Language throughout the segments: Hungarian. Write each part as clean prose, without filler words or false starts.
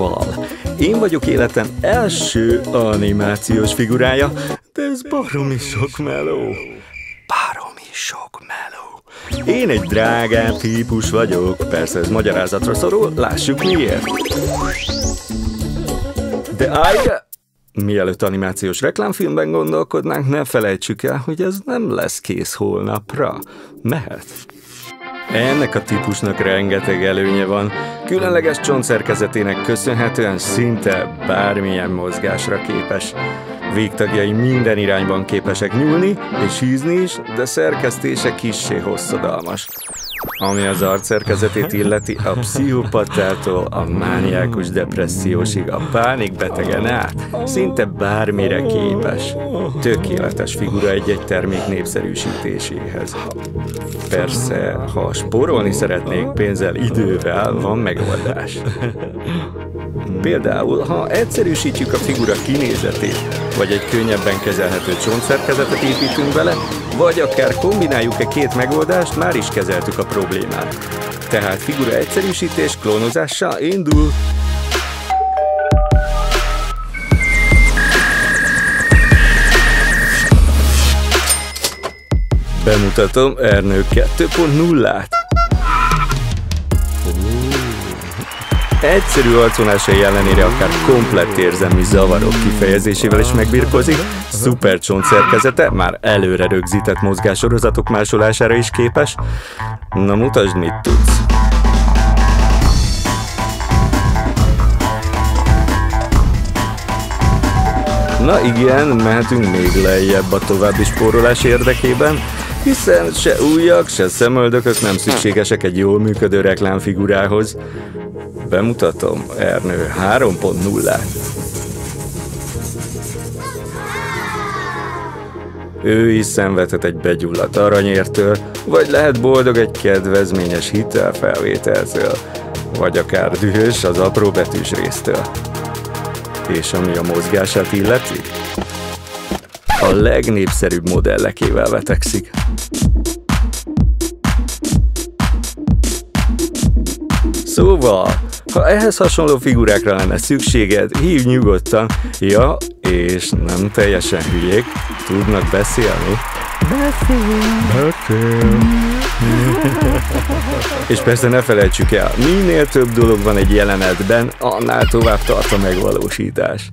Val. Én vagyok életem első animációs figurája, de ez baromi sok meló. Én egy drágább típus vagyok. Persze ez magyarázatra szorul, lássuk miért. De mielőtt animációs reklámfilmben gondolkodnánk, ne felejtsük el, hogy ez nem lesz kész holnapra. Mehet. Ennek a típusnak rengeteg előnye van. Különleges csontszerkezetének köszönhetően szinte bármilyen mozgásra képes. Végtagjai minden irányban képesek nyúlni és hízni is, de szerkesztése kissé hosszadalmas. Ami az arcszerkezetét illeti, a pszichopatától a mániákus depressziósig, a pánikbetegen át, szinte bármire képes. Tökéletes figura egy-egy termék népszerűsítéséhez. Persze, ha spórolni szeretnék pénzzel, idővel, van megoldás. Például, ha egyszerűsítjük a figura kinézetét, vagy egy könnyebben kezelhető csontszerkezetet építünk vele, vagy akár kombináljuk-e két megoldást, már is kezeltük a problémát. Tehát figura egyszerűsítés klónozással indul. Bemutatom Ernő 2.0-át. Egyszerű arcvonásai ellenére akár komplett érzelmi zavarok kifejezésével is megbirkózik, szuper csontszerkezete már előre rögzített mozgásorozatok másolására is képes. Na mutasd, mit tudsz! Na igen, mehetünk még lejjebb a további spórolás érdekében, hiszen se ujjak, se szemöldökök nem szükségesek egy jól működő reklámfigurához. Bemutatom Ernő 3.0-át. Ő is szenvedhet egy begyulladt aranyértől, vagy lehet boldog egy kedvezményes hitelfelvételtől, vagy akár dühös az apró betűs résztől. És ami a mozgását illeti, a legnépszerűbb modellekével vetekszik. Szóval, ha ehhez hasonló figurákra lenne szükséged, hívj nyugodtan. Ja, és nem teljesen hülyék, tudnak beszélni. És persze ne felejtsük el, minél több dolog van egy jelenetben, annál tovább tart a megvalósítás.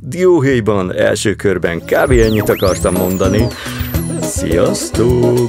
Dióhéjban első körben kb. Ennyit akartam mondani. Sziasztok!